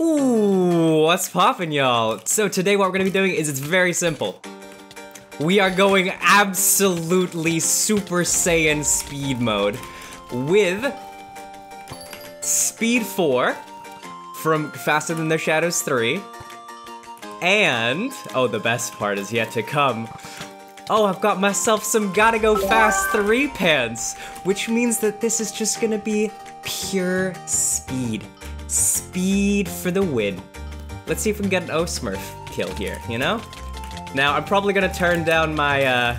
Ooh, what's poppin', y'all? So today what we're gonna be doing is, it's very simple. We are going absolutely Super Saiyan speed mode with Speed 4 from Faster Than Their Shadows 3. And, oh, the best part is yet to come. Oh, I've got myself some Gotta Go Fast 3 pants, which means that this is just gonna be pure speed. Speed for the win. Let's see if we can get an O-Smurf kill here, you know? Now, I'm probably gonna turn down my,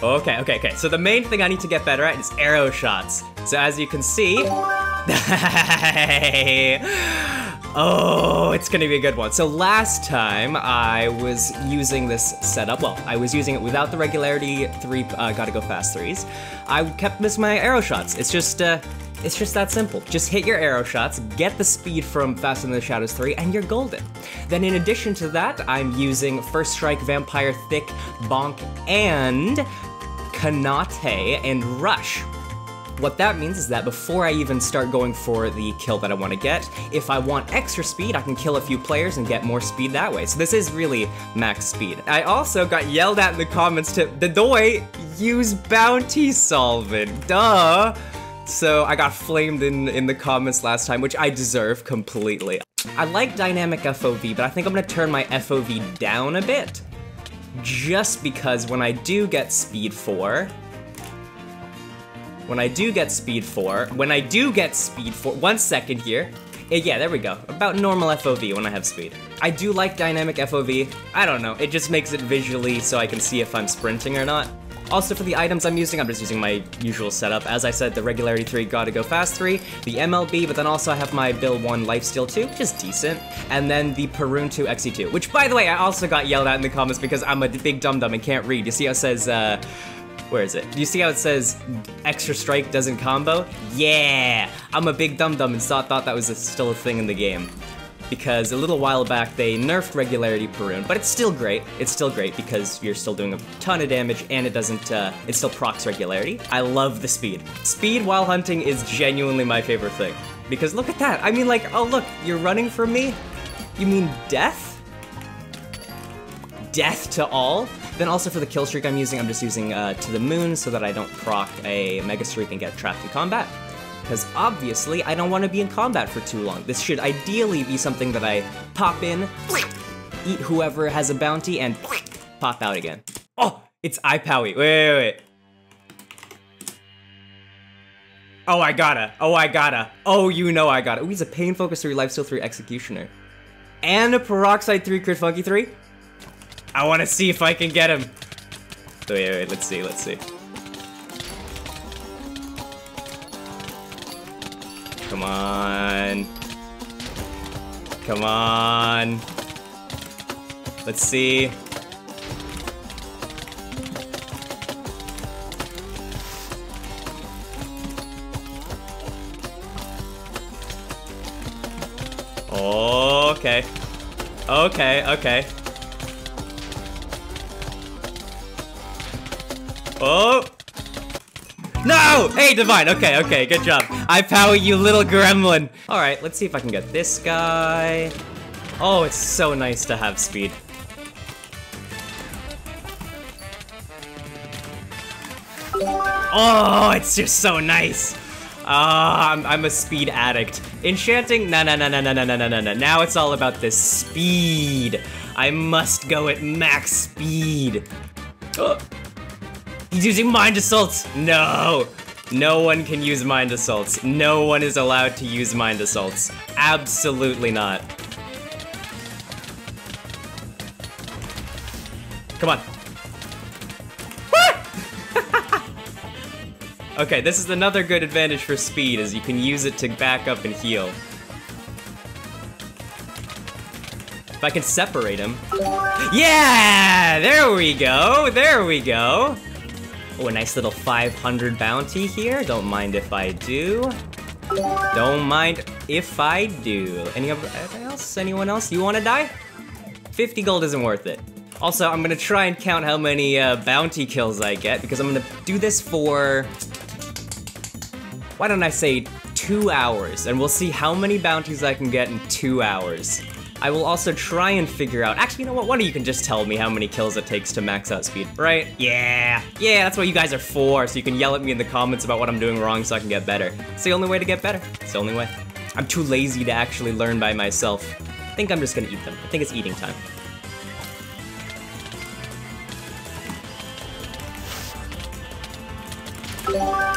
Okay. So the main thing I need to get better at is arrow shots. So as you can see... Oh, it's gonna be a good one. So last time I was using this setup, well, I was using it without the regularity three, Gotta Go Fast 3s. I kept missing my arrow shots. It's just that simple. Just hit your arrow shots, get the speed from Faster Than the Shadows 3, and you're golden. Then in addition to that, I'm using First Strike, Vampire, Thick, Bonk, and Kanate, and Rush. What that means is that before I even start going for the kill that I want to get, if I want extra speed, I can kill a few players and get more speed that way. So this is really max speed. I also got yelled at in the comments to, Dodoy, use bounty solvent, duh! So I got flamed in the comments last time, which I deserve completely. I like dynamic FOV, but I think I'm gonna turn my FOV down a bit. Just because when I do get speed 4... One second here. Yeah, there we go. About normal FOV when I have speed. I do like dynamic FOV. I don't know, it just makes it visually so I can see if I'm sprinting or not. Also, for the items I'm just using my usual setup. As I said, the Regularity 3, Gotta Go Fast 3, the MLB, but then also I have my Bill 1 Lifesteal 2, which is decent, and then the Perun 2 XE2, which, by the way, I also got yelled at in the comments because I'm a big dum-dum and can't read. You see how it says, where is it? Do you see how it says extra strike doesn't combo? Yeah! I'm a big dum-dum and thought that was still a thing in the game. Because a little while back they nerfed Regularity Perun, but it's still great. It's still great because you're still doing a ton of damage and it doesn't, it still procs Regularity. I love the speed. Speed while hunting is genuinely my favorite thing. Because look at that, I mean like, oh look, you're running from me? You mean death? Death to all? Then also for the kill streak I'm just using To the Moon so that I don't proc a Mega Streak and get trapped in combat. Because obviously, I don't want to be in combat for too long. This should ideally be something that I pop in, eat whoever has a bounty, and pop out again. Oh, it's iPowie. Wait. Oh, I gotta. Oh, you know I gotta. Oh, he's a Pain Focus 3, Lifesteal 3, Executioner. And a Peroxide 3, Crit Funky 3. I want to see if I can get him. Wait, let's see. Come on. Let's see. Okay. Oh! No! Hey, Divine! Okay, good job. I power you, little gremlin. Alright, let's see if I can get this guy. Oh, it's so nice to have speed. Oh, it's just so nice. I'm a speed addict. Enchanting? No. Now it's all about this speed. I must go at max speed. Oh. He's using Mind Assaults! No! No one can use Mind Assaults. No one is allowed to use Mind Assaults. Absolutely not. Come on. Okay, this is another good advantage for speed, is you can use it to back up and heal. If I can separate him. Yeah! There we go! Oh, a nice little 500 bounty here. Don't mind if I do. Anyone else? You wanna die? 50 gold isn't worth it. Also, I'm gonna try and count how many bounty kills I get because I'm gonna do this for... Why don't I say 2 hours, and we'll see how many bounties I can get in 2 hours. I will also try and figure out— actually, you know what? Why don't you just tell me how many kills it takes to max out speed, right? Yeah, that's what you guys are for, so you can yell at me in the comments about what I'm doing wrong so I can get better. It's the only way to get better. It's the only way. I'm too lazy to actually learn by myself. I think I'm just gonna eat them. I think it's eating time.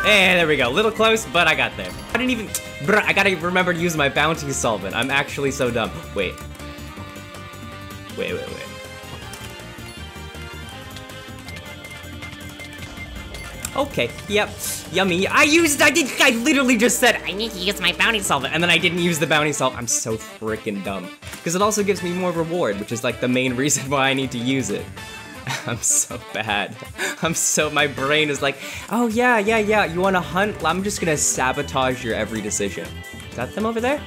Hey, there we go. A little close, but I got there. I didn't even— bruh, I gotta remember to use my bounty solvent. I'm actually so dumb. Wait. Wait. Okay, yep, yummy. I literally just said, I need to use my bounty solvent, and then I didn't use the bounty solvent. I'm so freaking dumb. Because it also gives me more reward, which is like the main reason why I need to use it. I'm so bad. My brain is like, oh yeah, you wanna hunt? I'm just gonna sabotage your every decision. Is that them over there?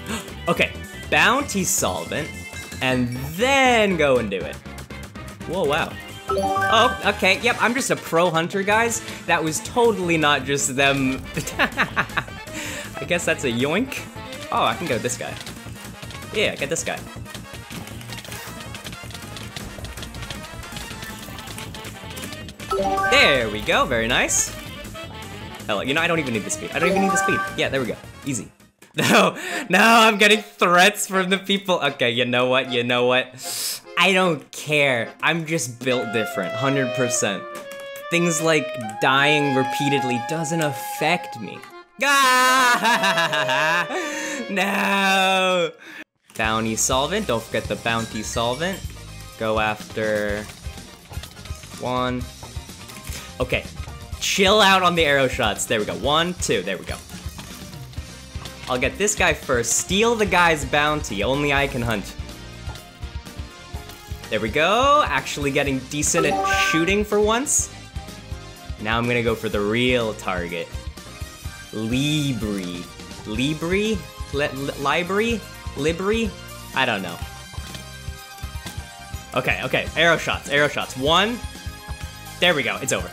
Okay, bounty solvent, and then go and do it. Whoa, wow. Oh, okay, yep, I'm just a pro hunter, guys. That was totally not just them. I guess that's a yoink. Oh, I can go with this guy. Yeah, get this guy. There we go, very nice. Hello, you know, I don't even need the speed. Yeah, there we go, easy. No, I'm getting threats from the people. Okay, you know what? I don't care. I'm just built different, 100%. Things like dying repeatedly doesn't affect me. Ah! No! Bounty solvent, don't forget the bounty solvent. Go after one. Okay, chill out on the arrow shots. There we go, 1, 2, there we go. I'll get this guy first, steal the guy's bounty, only I can hunt. There we go, actually getting decent at shooting for once. Now I'm gonna go for the real target. Libri? I don't know. Okay, arrow shots. One, there we go, it's over.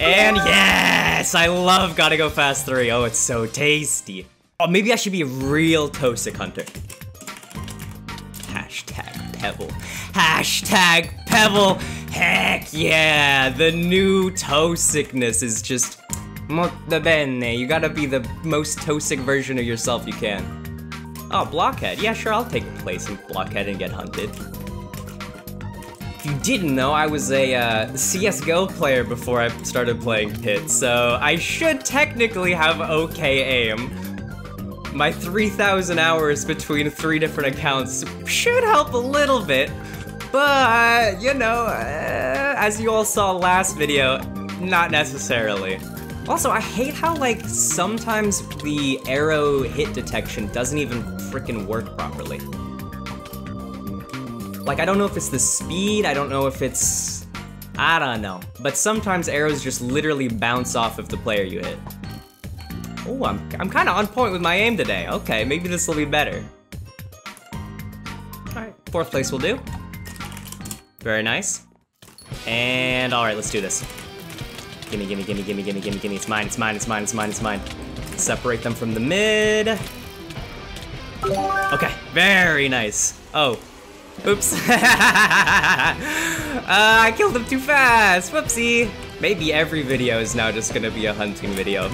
And yes, I love Gotta Go Fast 3. Oh, it's so tasty. Oh, maybe I should be a real Tosic hunter. #Pebble. Heck yeah, the new toxicness is just molto bene. You gotta be the most toxic version of yourself you can. Oh, blockhead. Yeah, sure, I'll take a place in blockhead and get hunted. If you didn't know, I was a CSGO player before I started playing Pit, so I should technically have okay aim. My 3,000 hours between 3 different accounts should help a little bit, but, you know, as you all saw last video, not necessarily. Also, I hate how, like, sometimes the arrow hit detection doesn't even frickin' work properly. Like, I don't know if it's the speed, I don't know if it's... I don't know. But sometimes arrows just literally bounce off of the player you hit. Oh, I'm kind of on point with my aim today. Okay, maybe this will be better. All right, 4th place will do. Very nice. And all right, let's do this. Gimme. It's mine. Separate them from the mid. Okay, very nice. Oh, oops. I killed him too fast, whoopsie. Maybe every video is now just gonna be a hunting video.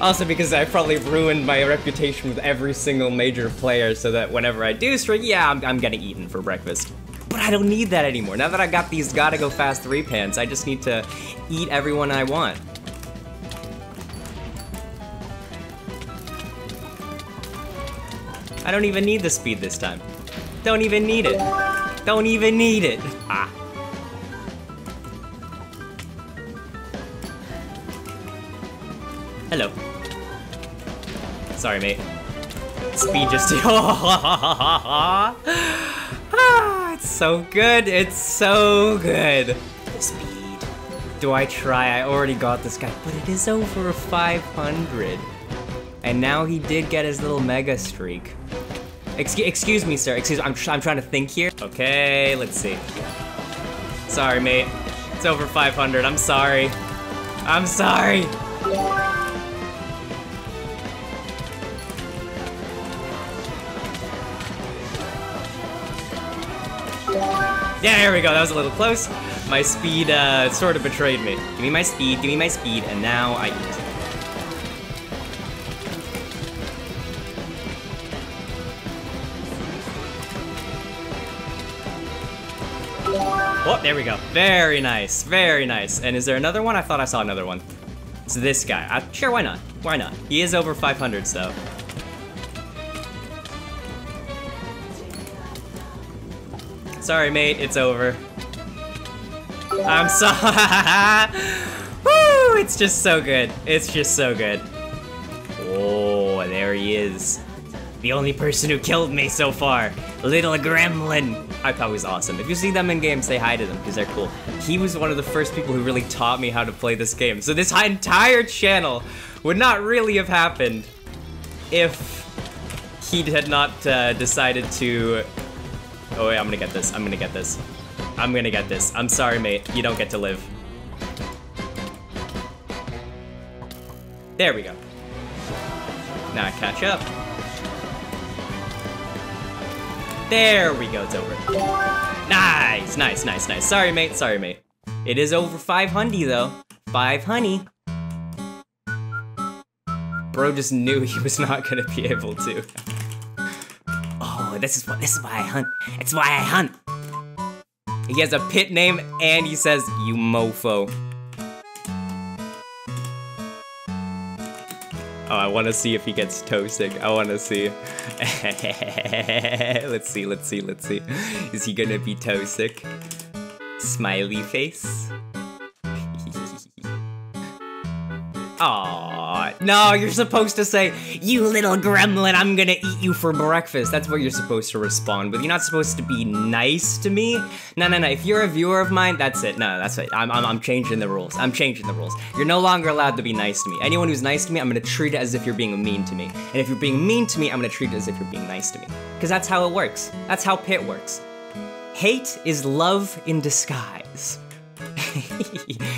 Also because I probably ruined my reputation with every single major player so that whenever I do stream, yeah, I'm getting eaten for breakfast. But I don't need that anymore. Now that I got these Gotta Go Fast 3 pants, I just need to eat everyone I want. I don't even need the speed this time. Don't even need it. Ah. Hello. Sorry, mate. Speed just— ah, it's so good. Speed. Do I try? I already got this guy, but it is over 500. And now he did get his little mega streak. Excuse me, sir. I'm trying to think here. Okay, let's see. Sorry, mate. It's over 500. I'm sorry. There we go, that was a little close. My speed sort of betrayed me. Give me my speed, and now I eat. Oh, there we go. Very nice, very nice. And is there another one? I thought I saw another one. It's this guy. Sure, why not? Why not? He is over 500, so. Sorry, mate, it's over. I'm sorry. Woo, it's just so good. It's just so good. Oh, there he is. The only person who killed me so far. Little gremlin. I thought he was awesome. If you see them in games, say hi to them, because they're cool. He was one of the first people who really taught me how to play this game. So this entire channel would not really have happened if he had not decided to... Oh wait, I'm gonna get this, I'm gonna get this. I'm gonna get this. I'm sorry, mate, you don't get to live. There we go. Now I catch up. There we go, it's over. Nice, nice, nice, nice. Sorry, mate, sorry, mate. It is over 500, though. 500. Bro just knew he was not gonna be able to. Oh, this is why I hunt. It's why I hunt. He has a pit name, and he says, you mofo. Oh, I want to see if he gets toe sick. I want to see. Let's see, let's see, let's see. Is he gonna be toe sick? Smiley face. Aw, no, you're supposed to say, you little gremlin, I'm gonna eat you for breakfast. That's what you're supposed to respond with. You're not supposed to be nice to me. No, no, no, if you're a viewer of mine, that's it. No, that's it. I'm changing the rules. I'm changing the rules. You're no longer allowed to be nice to me. Anyone who's nice to me, I'm gonna treat it as if you're being mean to me. And if you're being mean to me, I'm gonna treat it as if you're being nice to me. Because that's how it works. That's how Pit works. Hate is love in disguise.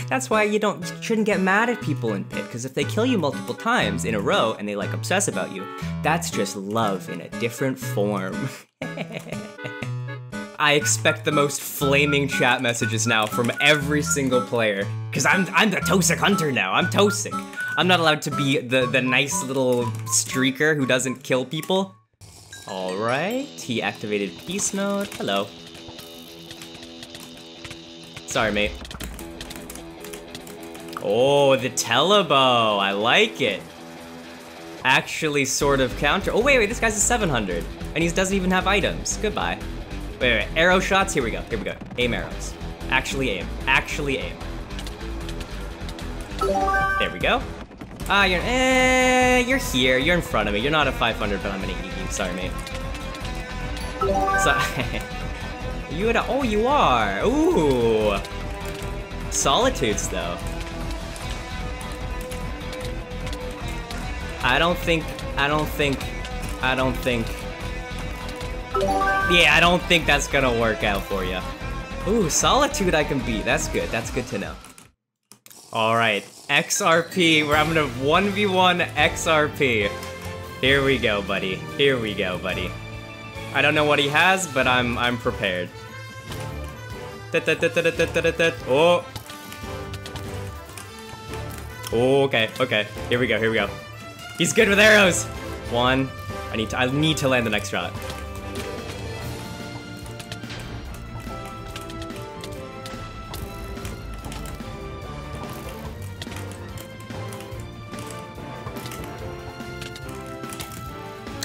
That's why you shouldn't get mad at people in Pit, because if they kill you multiple times in a row and they like obsess about you, that's just love in a different form. I expect the most flaming chat messages now from every single player, because I'm the Toxic Hunter now. I'm Toxic. I'm not allowed to be the nice little streaker who doesn't kill people. All right, he activated peace mode. Hello. Sorry, mate. Oh, the telebow. I like it. Actually, sort of counter. Oh, wait, wait, this guy's a 700. And he doesn't even have items. Goodbye. Wait, wait, arrow shots. Here we go. Here we go. Aim arrows. Actually aim. Actually aim. There we go. Ah, you're here. You're in front of me. You're not a 500, but I'm gonna eat you. Sorry, mate. Sorry. Oh, you are. Ooh. Solitudes, though. I don't think. Yeah, I don't think that's gonna work out for you. Ooh, solitude I can beat. That's good. That's good to know. All right, XRP. Where I'm gonna 1v1 XRP. Here we go, buddy. Here we go, buddy. I don't know what he has, but I'm prepared. Oh. Oh, okay, okay. Here we go, here we go. He's good with arrows! One. I need to land the next shot.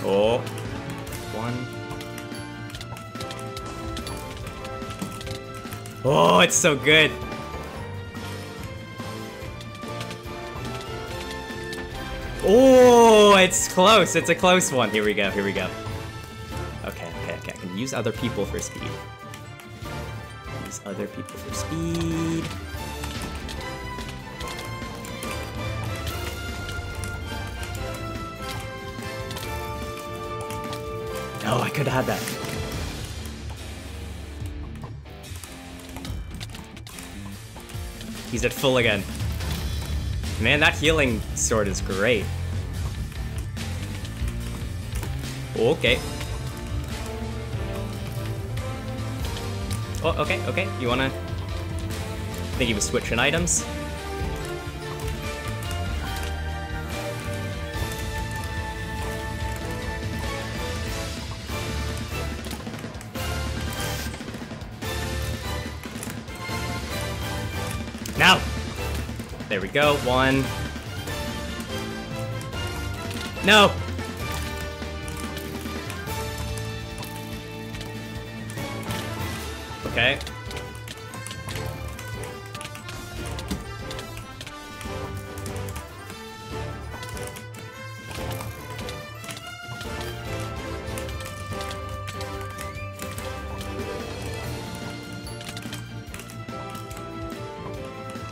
Oh. One. Oh, it's so good. Oh, it's close. It's a close one. Here we go. Here we go. Okay, okay, okay. I can use other people for speed. Use other people for speed. No, I could have had that. He's at full again. Man, that healing sword is great. Okay. Oh, okay, okay, you wanna... I think he was switching items. Now! There we go, one. No! Okay.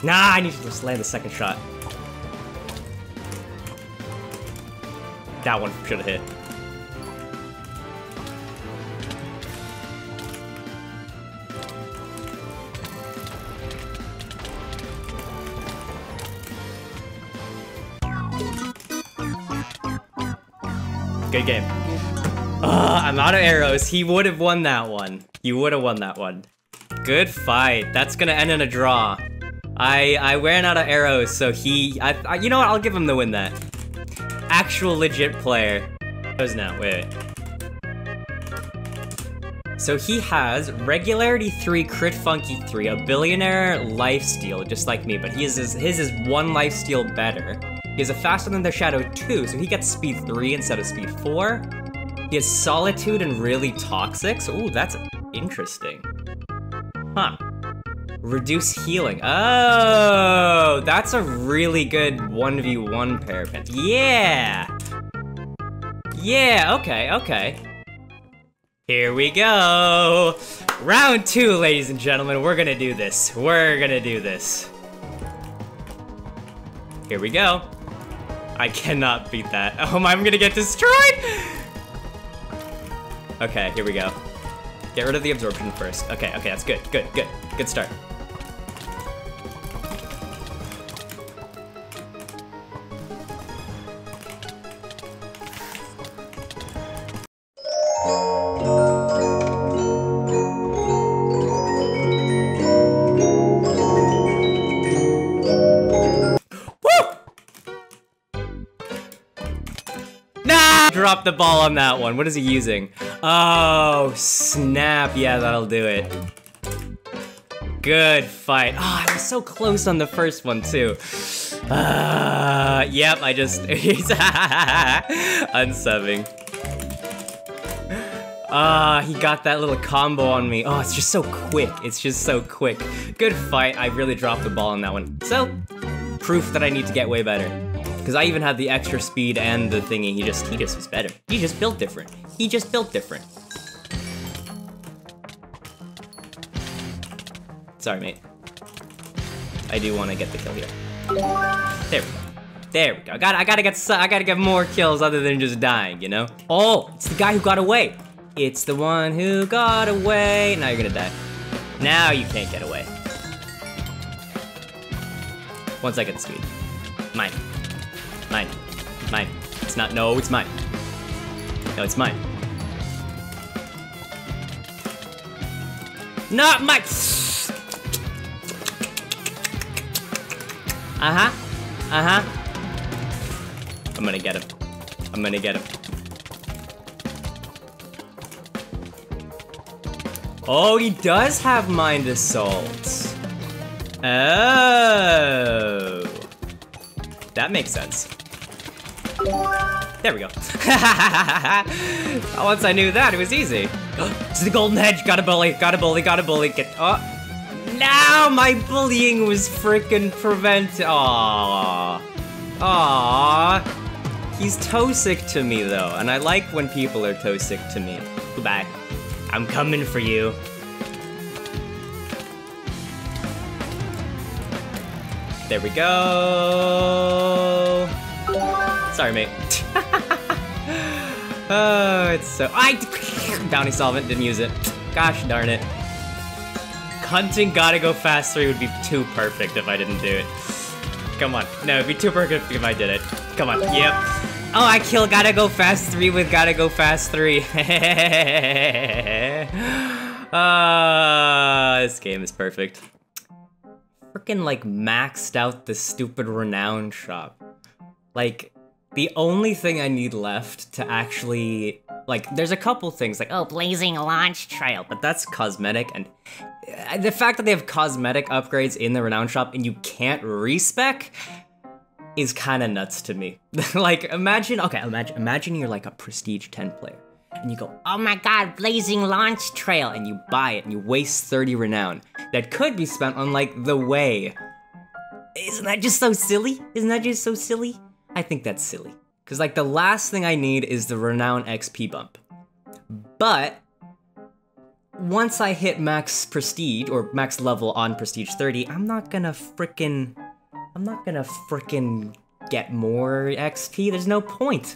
Nah, I need to just land the second shot. That one should have hit. Good game. I'm out of arrows. He would have won that one. You would have won that one. Good fight. That's gonna end in a draw. I ran out of arrows, so he... you know what? I'll give him the win that. Actual legit player. Arrows now. Wait, wait. So he has Regularity 3, Crit Funky 3, a billionaire lifesteal, just like me, but his is one lifesteal better. He has a Faster Than Their Shadow 2, so he gets Speed 3 instead of Speed 4. He has Solitude and Really Toxic, so ooh, that's interesting. Huh. Reduce Healing. Oh, that's a really good 1v1 pair. Yeah! Yeah, okay, okay. Here we go! Round 2, ladies and gentlemen, we're gonna do this. We're gonna do this. Here we go. I cannot beat that. Oh my, I'm gonna get destroyed! Okay, here we go. Get rid of the absorption first. Okay, okay, that's good, good, good. Good start. The ball on that one. What is he using? Oh, snap. Yeah, that'll do it. Good fight. Oh, I was so close on the first one, too. Yep, I just... Unsubbing. He got that little combo on me. Oh, it's just so quick. It's just so quick. Good fight. I really dropped the ball on that one. So, proof that I need to get way better. Because I even had the extra speed and the thingy, he just was better. He just built different. He just built different. Sorry, mate. I do want to get the kill here. There we go. There we go. I gotta get more kills other than just dying, you know? Oh, it's the guy who got away. It's the one who got away. Now you're gonna die. Now you can't get away. 1 second speed. Mine. Mine. Mine. It's not. No, it's mine. No, it's mine. Not mine! Uh-huh. Uh-huh. I'm gonna get him. I'm gonna get him. Oh, he does have Mind Assault. Oh. That makes sense. There we go. Once I knew that, it was easy. It's the golden hedge. Got a bully. Got a bully. Got a bully. Get. Oh, now my bullying was freaking prevented. Aww. Aww. He's toxic to me though, and I like when people are toxic to me. Goodbye. I'm coming for you. There we go. Sorry, mate. Oh, it's so... Bounty Solvent, didn't use it. Gosh darn it. Hunting Gotta Go Fast 3 would be too perfect if I didn't do it. Come on. No, it'd be too perfect if I did it. Come on. Yep. Oh, I kill Gotta Go Fast 3 with Gotta Go Fast 3. This game is perfect. Freaking like maxed out the stupid renown shop. Like, the only thing I need left to actually, like, there's a couple things, like, oh, blazing launch trail, but that's cosmetic, and the fact that they have cosmetic upgrades in the renown shop and you can't respec is kind of nuts to me. Like, imagine you're like a prestige 10 player, and you go, oh my god, blazing launch trail, and you buy it, and you waste 30 renown that could be spent on, like, the way. Isn't that just so silly? Isn't that just so silly? I think that's silly. Because, like, the last thing I need is the Renown XP bump. But once I hit max prestige, or max level on prestige 30, I'm not gonna frickin' get more XP. There's no point.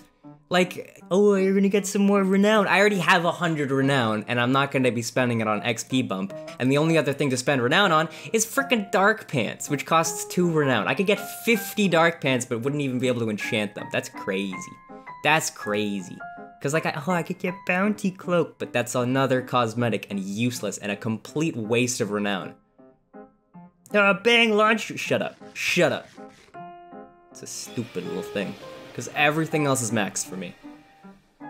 Like, oh, you're gonna get some more Renown. I already have 100 Renown, and I'm not gonna be spending it on XP bump. And the only other thing to spend Renown on is frickin' Dark Pants, which costs 2 Renown. I could get 50 Dark Pants, but wouldn't even be able to enchant them. That's crazy. That's crazy. Because, like, I could get Bounty Cloak, but that's another cosmetic and useless and a complete waste of Renown. Bang, launch. Shut up. Shut up. It's a stupid little thing. Because everything else is maxed for me.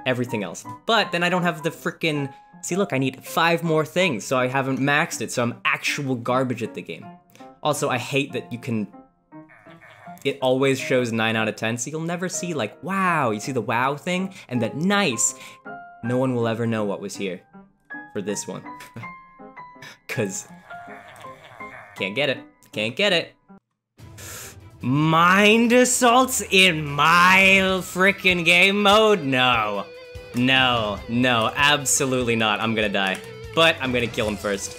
Everything else. But then I don't have the frickin'... See, look, I need 5 more things, so I haven't maxed it, so I'm actual garbage at the game. Also, I hate that you can... It always shows 9 out of 10, so you'll never see, like, wow. You see the wow thing? And that nice. No one will ever know what was here. For this one. Because... Can't get it. Can't get it. Mind assaults in my frickin' game mode? No. No. No. Absolutely not. I'm gonna die. But I'm gonna kill him first.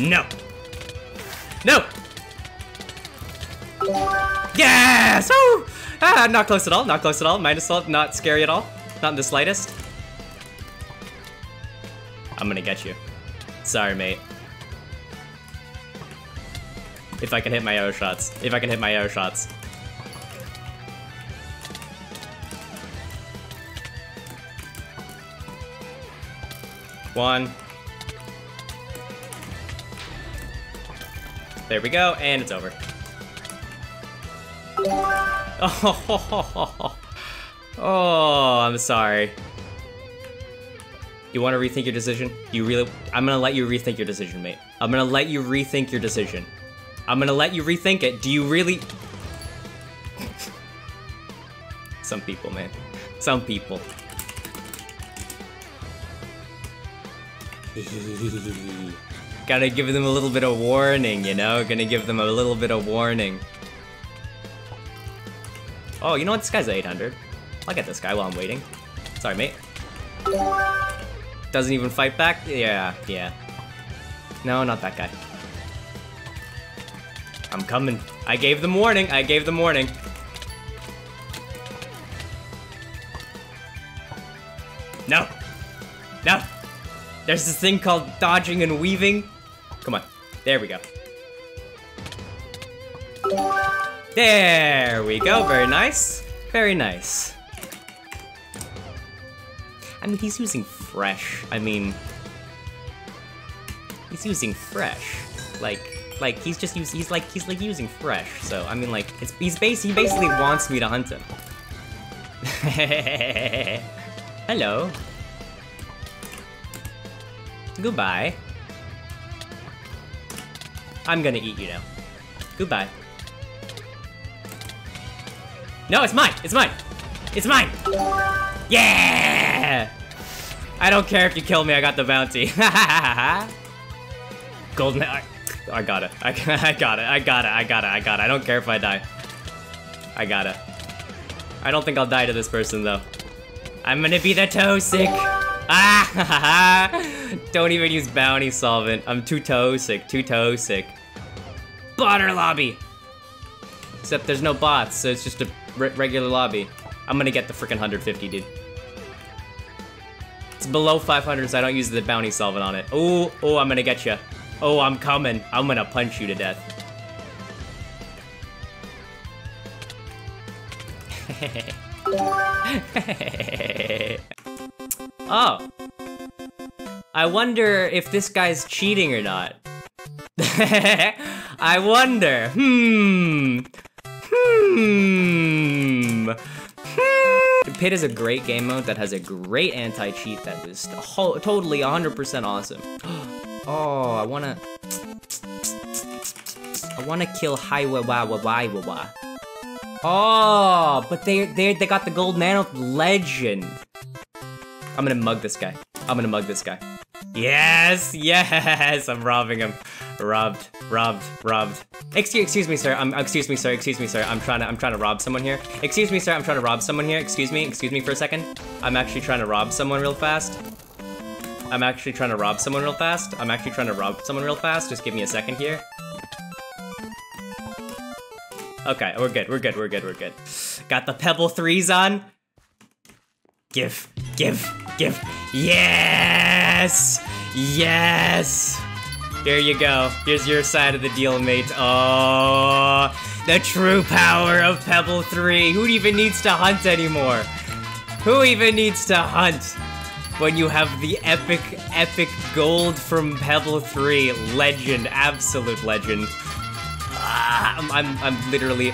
No. No! Yes! Woo! Ah, not close at all. Not close at all. Mind assault, not scary at all. Not in the slightest. I'm gonna get you. Sorry, mate. If I can hit my arrow shots. If I can hit my arrow shots. One. There we go, and it's over. Oh, I'm sorry. You want to rethink your decision? You really? I'm gonna let you rethink your decision, mate. I'm gonna let you rethink your decision. I'm gonna let you rethink it. Do you really? Some people, man. Some people. Gotta give them a little bit of warning, you know? Gonna give them a little bit of warning. Oh, you know what? This guy's 800. I'll get this guy while I'm waiting. Sorry, mate. Doesn't even fight back? Yeah, yeah. No, not that guy. I'm coming. I gave them warning. I gave them warning. No. No. There's this thing called dodging and weaving. Come on. There we go. There we go. Very nice. Very nice. I mean, he's using fresh. I mean, he's using fresh. Like he's just using. He's like using fresh. So I mean, like, it's he basically wants me to hunt him. Hello. Goodbye. I'm gonna eat you now. Goodbye. No, it's mine. It's mine. It's mine. Yeah! I don't care if you kill me, I got the bounty. Golden. I got it. I got it. I don't care if I die. I got it. I don't think I'll die to this person, though. I'm gonna be the toxic. Don't even use bounty solvent. I'm too toxic. Too toxic. Botter lobby! Except there's no bots, so it's just a regular lobby. I'm gonna get the frickin' 150, dude. It's below 500, so I don't use the bounty solvent on it. Oh, I'm gonna get you. Oh, I'm coming. I'm gonna punch you to death. Oh. I wonder if this guy's cheating or not. I wonder. Pit is a great game mode that has a great anti-cheat that is totally 100% awesome. Oh, I wanna kill Hiwawawawawa. Oh, but they got the gold nano legend. I'm gonna mug this guy. Yes, yes, I'm robbing him. Robbed. Excuse me, sir. Excuse me, sir. I'm trying to rob someone here. Excuse me, sir. I'm trying to rob someone here. Excuse me for a second. I'm actually trying to rob someone real fast. Just give me a second here. Okay, we're good. Got the Pebble 3s on. Give. Yes! Yes! Here you go. Here's your side of the deal, mate. Oh, the true power of Pebble 3. Who even needs to hunt anymore? When you have the epic gold from Pebble 3. Legend. Absolute legend. Ah, I'm literally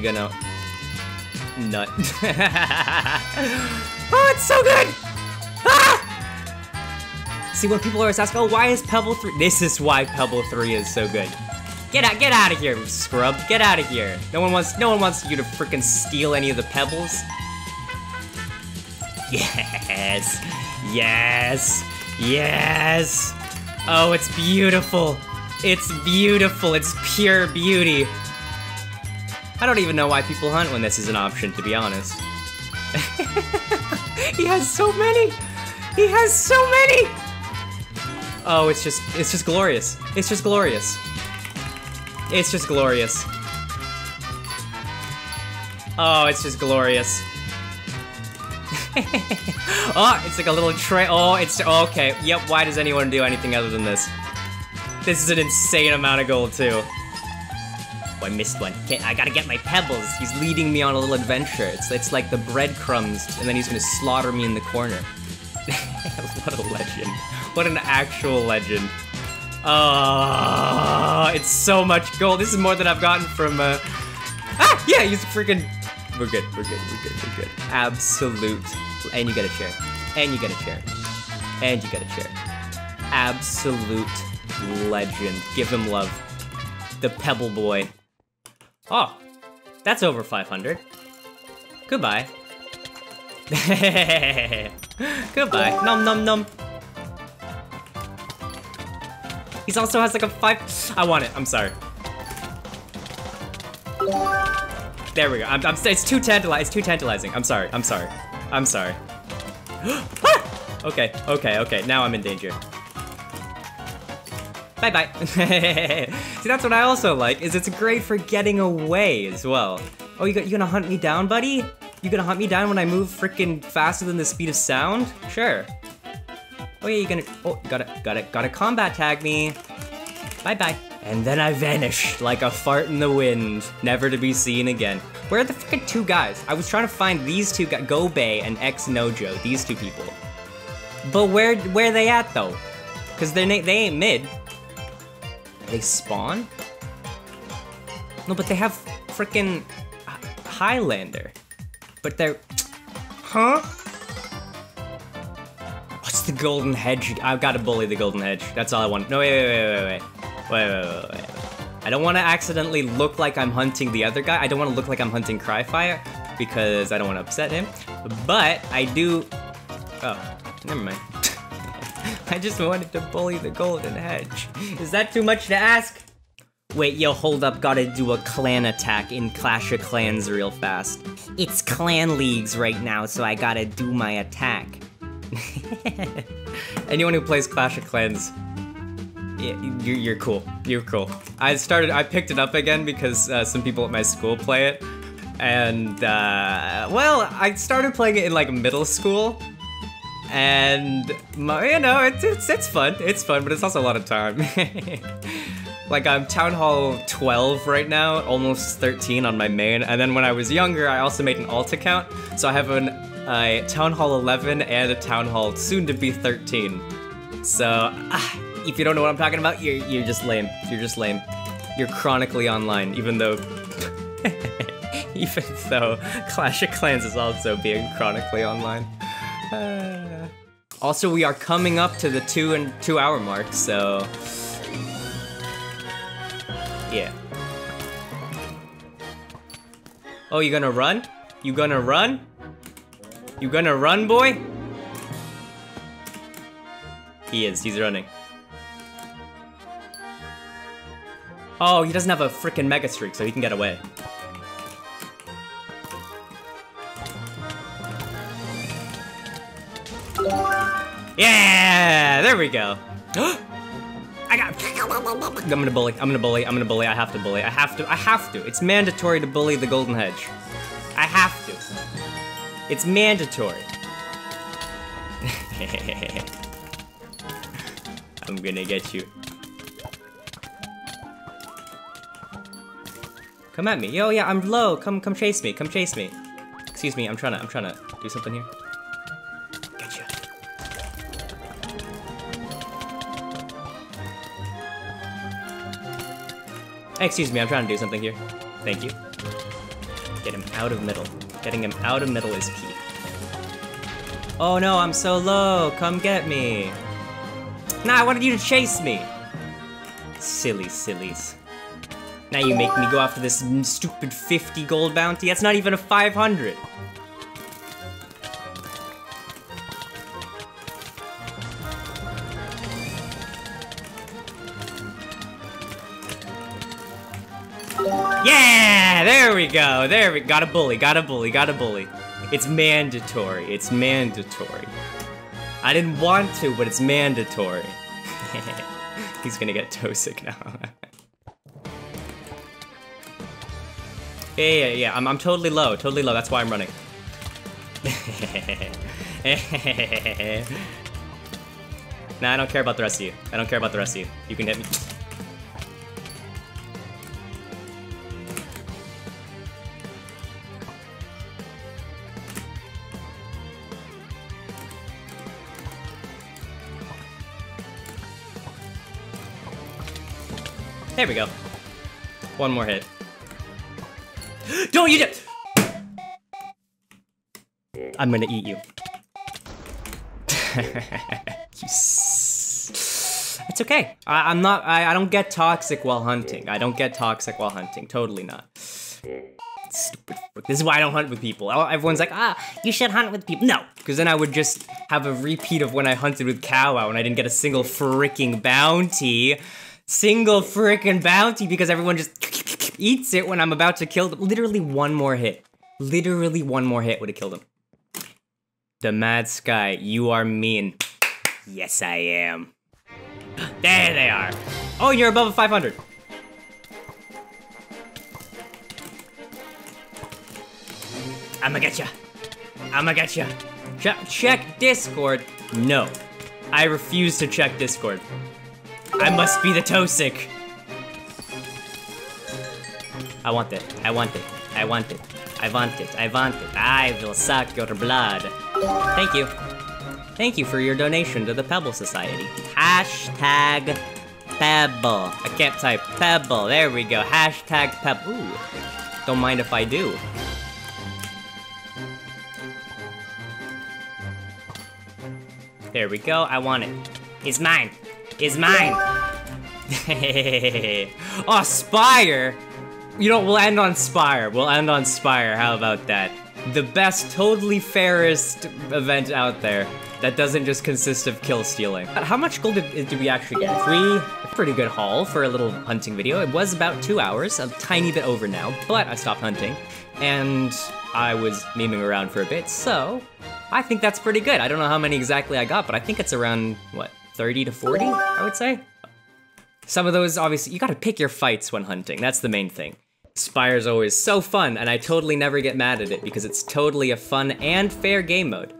gonna nut. Oh, it's so good! Ah! See, when people always ask, oh, why is Pebble 3? This is why Pebble 3 is so good. Get out of here, scrub. Get out of here. No one wants you to freaking steal any of the pebbles. Yes. Yes. Yes. Oh, it's beautiful. It's pure beauty. I don't even know why people hunt when this is an option, to be honest. He has so many! Oh, it's just glorious. Oh, it's just glorious. Oh, it's like a little tray. Oh, it's okay. Yep, why does anyone do anything other than this? This is an insane amount of gold, too. Oh, I missed one. I gotta get my pebbles. He's leading me on a little adventure. It's like the breadcrumbs, and then he's gonna slaughter me in the corner. What a legend. What an actual legend. Oh, it's so much gold. This is more than I've gotten from, Ah, yeah, he's freaking... We're good. Absolute. And you get a chair. Absolute legend. Give him love. The Pebble Boy. Oh, that's over 500. Goodbye. Goodbye. Nom. He also has like a 5. I want it. I'm sorry. There we go. It's too tantalizing. I'm sorry. Ah! Okay. Now I'm in danger. Bye-bye. See, that's what I also like, is it's great for getting away as well. Oh, you gonna hunt me down, buddy? You gonna hunt me down when I move freaking faster than the speed of sound? Sure. Oh yeah, you gonna, oh, gotta combat tag me. Bye-bye. And then I vanished like a fart in the wind, never to be seen again. Where are the freaking two guys? I was trying to find these two guys, Gobei and X-Nojo, these two people. But where are they at though? Cause they ain't mid. They spawn? No, but they have frickin' Highlander. But they're... Huh? What's the golden hedge? I've got to bully the golden hedge. That's all I want. No, wait. I don't want to accidentally look like I'm hunting the other guy. I don't want to look like I'm hunting Cryfire because I don't want to upset him. But I do... Oh, never mind. I just wanted to bully the golden hedge. Is that too much to ask? Wait, yo, hold up, gotta do a clan attack in Clash of Clans real fast. It's clan leagues right now, so I gotta do my attack. Anyone who plays Clash of Clans, you're cool. I picked it up again because some people at my school play it. And, well, I started playing it in, like, middle school. And, you know, it's fun, but it's also a lot of time. Like, I'm Town Hall 12 right now, almost 13 on my main, and then when I was younger, I also made an alt account, so I have a Town Hall 11 and a Town Hall soon-to-be 13. So, if you don't know what I'm talking about, you're just lame. You're just lame. You're chronically online, even though... even though Clash of Clans is also being chronically online. Also, we are coming up to the 2 and 2 hour mark, so... yeah. Oh, you gonna run? You gonna run? You gonna run, boy? He is, he's running. Oh, he doesn't have a frickin' mega streak, so he can get away. Yeah, there we go. I'm gonna bully. I have to. It's mandatory to bully the Golden Hedge. I have to. It's mandatory. I'm gonna get you. Come at me. Yo, yeah, I'm low. Come chase me. Come chase me. Excuse me, I'm trying to do something here. Gotcha. Hey, excuse me, I'm trying to do something here. Thank you. Get him out of middle. Getting him out of middle is key. Oh no, I'm so low. Come get me. Nah, I wanted you to chase me. Silly sillies. Now you make me go after this stupid 50 gold bounty. That's not even a 500. Yeah, there we go. There we got a bully. It's mandatory. It's mandatory. I didn't want to, but it's mandatory. He's gonna get toxic now. Yeah, I'm totally low, that's why I'm running. Nah, I don't care about the rest of you. You can hit me. There we go. One more hit. Don't you just... I'm gonna eat you. It's okay. I don't get toxic while hunting. Totally not. Stupid. This is why I don't hunt with people. Everyone's like, you should hunt with people. No, because then I would just have a repeat of when I hunted with Cow Wow and I didn't get a single freaking bounty. Because everyone just... eats it when I'm about to kill them. Literally one more hit. Would have killed him. The Mad Sky, you are mean. Yes, I am. There they are. Oh, you're above a 500. I'ma get ya. Check Discord. No. I refuse to check Discord. I must be the Tosic. I want it. I will suck your blood. Thank you. Thank you for your donation to the Pebble Society. Hashtag Pebble. I can't type Pebble. There we go. Hashtag Pebble. Ooh. Don't mind if I do. There we go. I want it. It's mine. Oh, Spire. You know, we'll end on Spire. How about that? The best, totally fairest event out there that doesn't just consist of kill stealing. How much gold did we actually get? A pretty good haul for a little hunting video. It was about 2 hours, a tiny bit over now, but I stopped hunting and I was memeing around for a bit, so I think that's pretty good. I don't know how many exactly I got, but I think it's around, what, 30 to 40, I would say? Some of those, obviously, you gotta pick your fights when hunting. That's the main thing. Spire's always so fun, and I totally never get mad at it because it's totally a fun and fair game mode.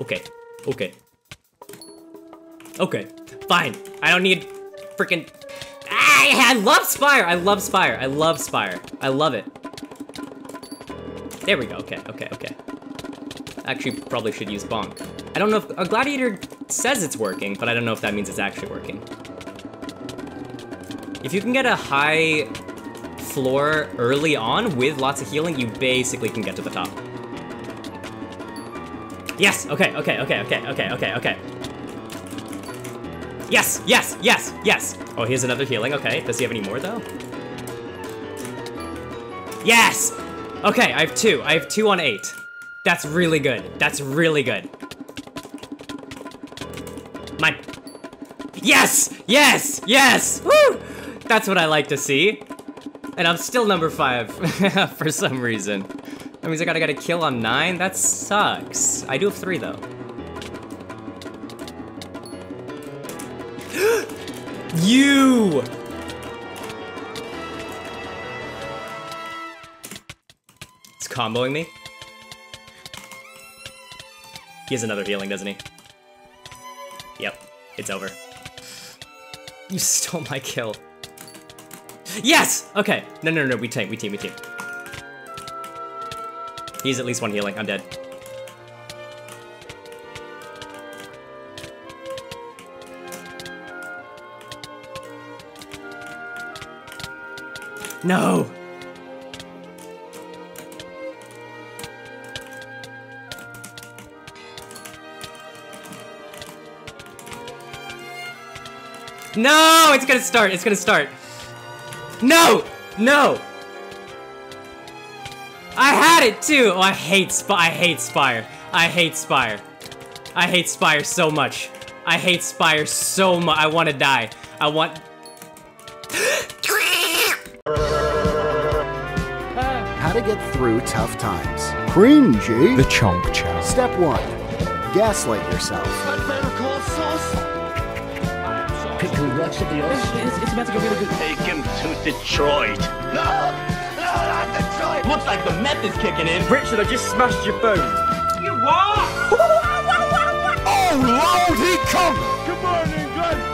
Okay. Okay, fine. I don't need freaking. I love Spire. I love Spire. I love Spire. I love it. There we go. Okay, okay, okay. Actually, probably should use Bonk. I don't know if a Gladiator says it's working, but I don't know if that means it's actually working. If you can get a high floor early on with lots of healing, you basically can get to the top. Yes! Okay, okay, okay, okay, okay, okay, okay. Yes, yes, yes, yes! Oh, here's another healing, okay. Does he have any more, though? Yes! Okay, I have two. I have 2 on 8. That's really good. That's really good. My... Yes! Yes! Yes! Woo! That's what I like to see. And I'm still number 5 for some reason. That means I gotta get a kill on 9? That sucks. I do have 3, though. You! It's comboing me. He has another healing, doesn't he? Yep, it's over. You stole my kill. Yes! Okay. No, no, no, we tank, we team, we team. He's at least 1 healing. I'm dead. No! No! It's gonna start. It's gonna start. No! No! I had it too! Oh, I hate Spire. I hate Spire. I hate Spire. I hate Spire so much. I hate Spire so much. I want to die. I want... How to get through tough times. Cringy. The Chonk Chow. Step 1. Gaslight yourself. It's about to get really good. Take him to Detroit. No! Looks like the meth is kicking in. Richard, I just smashed your phone. You what? Oh, Lord, he comes! Good morning, Glenn!